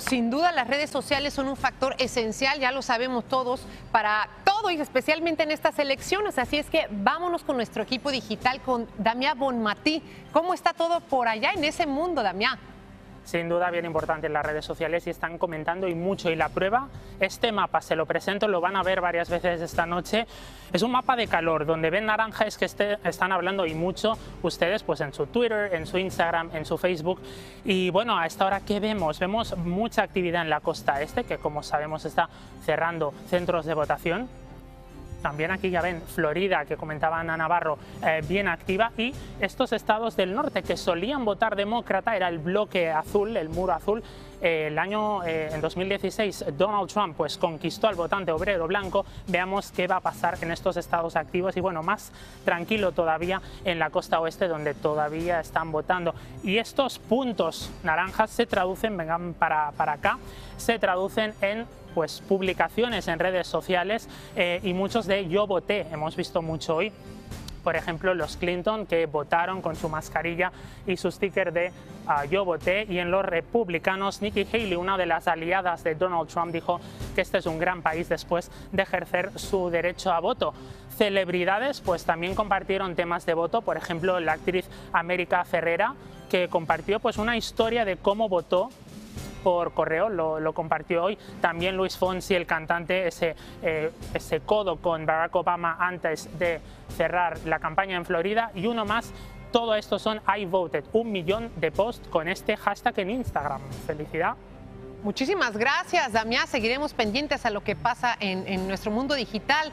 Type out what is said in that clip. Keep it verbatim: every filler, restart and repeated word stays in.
sin duda las redes sociales son un factor esencial, ya lo sabemos todos, para todo y especialmente en estas elecciones. Así es que vámonos con nuestro equipo digital, con Damia Bonmatí. ¿Cómo está todo por allá en ese mundo, Damia? Sin duda bien importante en las redes sociales y están comentando y mucho, y la prueba, este mapa se lo presento, lo van a ver varias veces esta noche, es un mapa de calor, donde ven naranja es que este, están hablando y mucho ustedes pues en su Twitter, en su Instagram, en su Facebook. Y bueno, a esta hora ¿qué vemos? Vemos mucha actividad en la costa este, que como sabemos está cerrando centros de votación. También aquí ya ven Florida, que comentaba Ana Navarro, eh, bien activa, y estos estados del norte que solían votar demócrata, era el bloque azul, el muro azul. Eh, el año eh, en dos mil dieciséis Donald Trump pues conquistó al votante obrero blanco. Veamos qué va a pasar en estos estados activos y bueno, más tranquilo todavía en la costa oeste, donde todavía están votando. Y estos puntos naranjas se traducen, vengan para, para acá, se traducen en pues publicaciones en redes sociales eh, y muchos de yo voté, hemos visto mucho hoy. Por ejemplo, los Clinton, que votaron con su mascarilla y su sticker de uh, yo voté. Y en los republicanos, Nikki Haley, una de las aliadas de Donald Trump, dijo que este es un gran país después de ejercer su derecho a voto. Celebridades pues también compartieron temas de voto, por ejemplo la actriz América Ferrera, que compartió pues una historia de cómo votó por correo, lo, lo compartió hoy. También Luis Fonsi, el cantante, ese, eh, ese codo con Barack Obama antes de cerrar la campaña en Florida, y uno más. Todo esto son I Voted, un millón de posts con este hashtag en Instagram. Felicidad. Muchísimas gracias, Damia. Seguiremos pendientes a lo que pasa en, en nuestro mundo digital.